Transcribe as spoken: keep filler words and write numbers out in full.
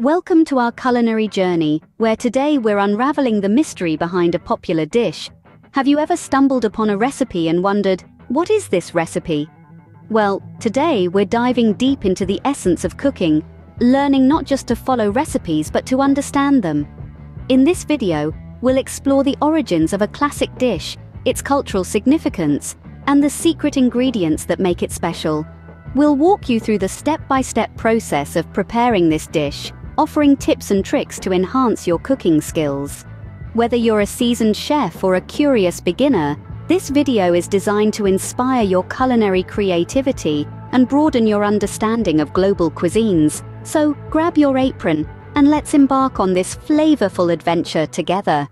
Welcome to our culinary journey, where today we're unraveling the mystery behind a popular dish. Have you ever stumbled upon a recipe and wondered, what is this recipe? Well, today we're diving deep into the essence of cooking, learning not just to follow recipes but to understand them. In this video, we'll explore the origins of a classic dish, its cultural significance, and the secret ingredients that make it special. We'll walk you through the step-by-step process of preparing this dish, offering tips and tricks to enhance your cooking skills. Whether you're a seasoned chef or a curious beginner, this video is designed to inspire your culinary creativity and broaden your understanding of global cuisines. So grab your apron and let's embark on this flavorful adventure together.